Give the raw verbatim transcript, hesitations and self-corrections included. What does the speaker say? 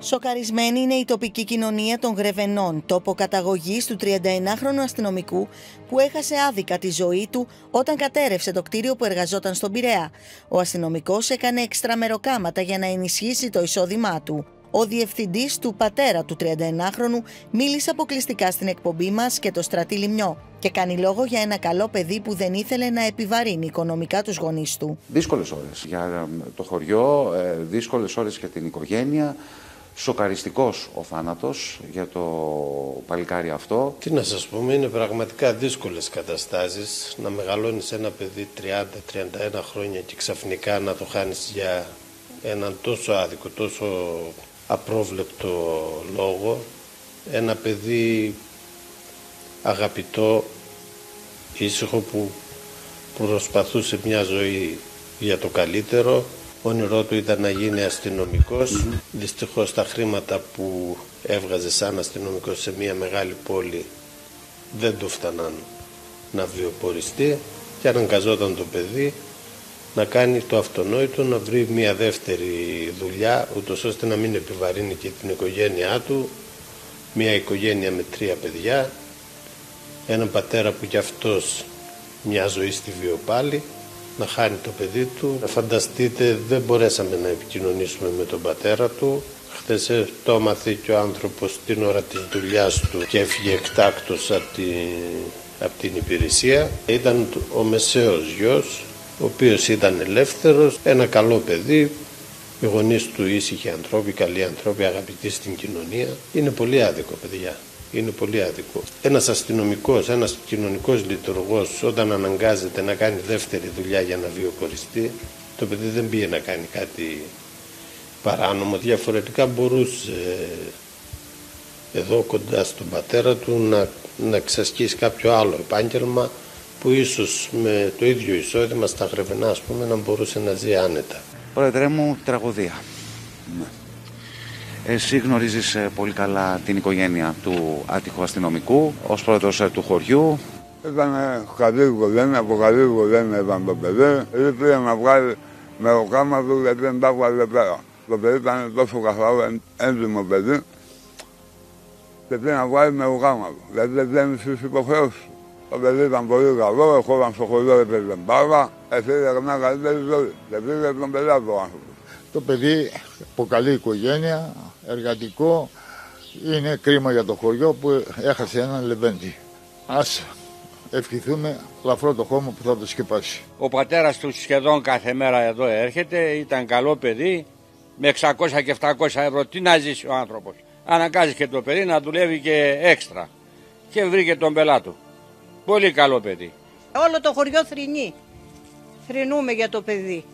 Σοκαρισμένη είναι η τοπική κοινωνία των Γρεβενών, τόπο καταγωγής του τριανταενάχρονου αστυνομικού που έχασε άδικα τη ζωή του όταν κατέρευσε το κτίριο που εργαζόταν στον Πειραιά. Ο αστυνομικός έκανε εξτραμεροκάματα για να ενισχύσει το εισόδημά του. Ο διευθυντής του πατέρα του τριανταενάχρονου μίλησε αποκλειστικά στην εκπομπή μας και το στρατή Λιμνιό και κάνει λόγο για ένα καλό παιδί που δεν ήθελε να επιβαρύνει οικονομικά τους γονείς του. Δύσκολες ώρες για το χωριό, δύσκολες ώρες για την οικογένεια. Σοκαριστικός ο θάνατος για το παλικάρι αυτό. Τι να σας πούμε, είναι πραγματικά δύσκολες καταστάσεις να μεγαλώνεις ένα παιδί τριάντα τριάντα ένα χρόνια και ξαφνικά να το χάνεις για έναν τόσο άδικο, τόσο απρόβλεπτο λόγο. Ένα παιδί αγαπητό, ήσυχο, που προσπαθούσε μια ζωή για το καλύτερο. Όνειρό του ήταν να γίνει αστυνομικός. Mm-hmm. Δυστυχώς τα χρήματα που έβγαζε σαν αστυνομικός σε μια μεγάλη πόλη δεν του φταναν να βιοποριστεί και αναγκαζόταν το παιδί να κάνει το αυτονόητο, να βρει μια δεύτερη δουλειά, ούτως ώστε να μην επιβαρύνει και την οικογένειά του, μια οικογένεια με τρία παιδιά, έναν πατέρα που κι αυτός μια ζωή στη βιοπάλη, να χάνει το παιδί του. Φανταστείτε, δεν μπορέσαμε να επικοινωνήσουμε με τον πατέρα του. Χθες το έμαθε και ο άνθρωπος την ώρα της δουλειάς του και έφυγε εκτάκτος από την, από την υπηρεσία. Ήταν ο μεσαίος γιος, ο οποίος ήταν ελεύθερος, ένα καλό παιδί. Οι γονείς του ήσυχοι ανθρώποι, καλοί ανθρώποι, αγαπητοί στην κοινωνία. Είναι πολύ άδικο, παιδιά. Είναι πολύ άδικο. Ένας αστυνομικός, ένας κοινωνικός λειτουργός, όταν αναγκάζεται να κάνει δεύτερη δουλειά για να βιοποριστεί, το παιδί δεν πήγε να κάνει κάτι παράνομο. Διαφορετικά μπορούσε εδώ κοντά στον πατέρα του να, να εξασκήσει κάποιο άλλο επάγγελμα που ίσως με το ίδιο εισόδημα στα Γρεβενά, ας πούμε, να μπορούσε να ζει άνετα. Πρόεδρε μου, τραγωδία. Ναι. Εσύ γνωρίζεις πολύ καλά την οικογένεια του άτυχου αστυνομικού ως πρόεδρος του χωριού. Ήταν καλή οικογένεια, από καλή οικογένεια ήταν το παιδί. Ήρθε να βγάλει με το κάμα του γιατί δεν τα βγάλε πέρα. Το παιδί ήταν τόσο καθαρό, έντιμο παιδί. Και πήγε να βγάλει με το κάμα του γιατί δεν ήταν στις υποχρεώσεις του. Το παιδί ήταν πολύ καλό, ερχόταν στο χωριό, έπαιζε μπάλα. Έφερε μια καλύτερη ζωή και πήγε τον παιδιά του άνθρωπο. Το παιδί από καλή οικογένεια, εργατικό, είναι κρίμα για το χωριό που έχασε έναν λεβέντη. Ας ευχηθούμε λαφρό το χώμα που θα το σκεπάσει. Ο πατέρας του σχεδόν κάθε μέρα εδώ έρχεται, ήταν καλό παιδί, με εξακόσια και επτακόσια ευρώ. Τι να ζήσει ο άνθρωπος. Αναγκάζει και το παιδί να δουλεύει και έξτρα και βρήκε τον πελά του. Πολύ καλό παιδί. Όλο το χωριό θρηνεί. Θρηνούμε για το παιδί.